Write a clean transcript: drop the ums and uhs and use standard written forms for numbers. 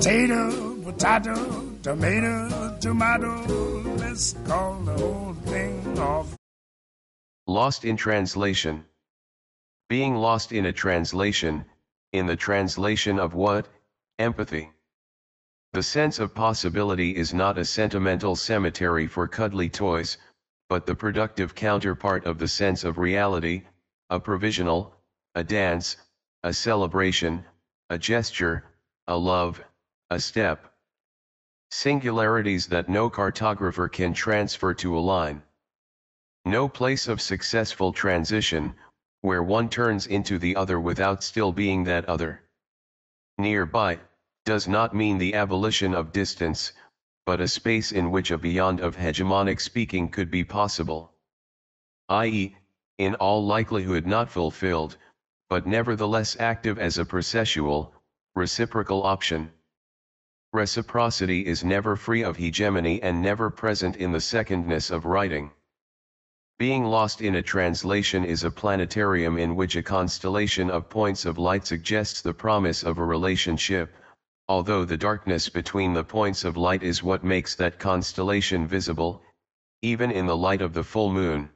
Potato, potato, tomato, tomato, let's call the whole thing off. Lost in translation. Being lost in a translation, in the translation of what? Empathy. The sense of possibility is not a sentimental cemetery for cuddly toys, but the productive counterpart of the sense of reality, a provisional, a dance, a celebration, a gesture, a love, a step. Singularities that no cartographer can transfer to a line. No place of successful transition, where one turns into the other without still being that other. Nearby does not mean the abolition of distance, but a space in which a beyond of hegemonic speaking could be possible. i.e., in all likelihood not fulfilled, but nevertheless active as a processual, reciprocal option. Reciprocity is never free of hegemony and never present in the secondness of writing. Being lost in a translation is a planetarium in which a constellation of points of light suggests the promise of a relationship, although the darkness between the points of light is what makes that constellation visible, even in the light of the full moon.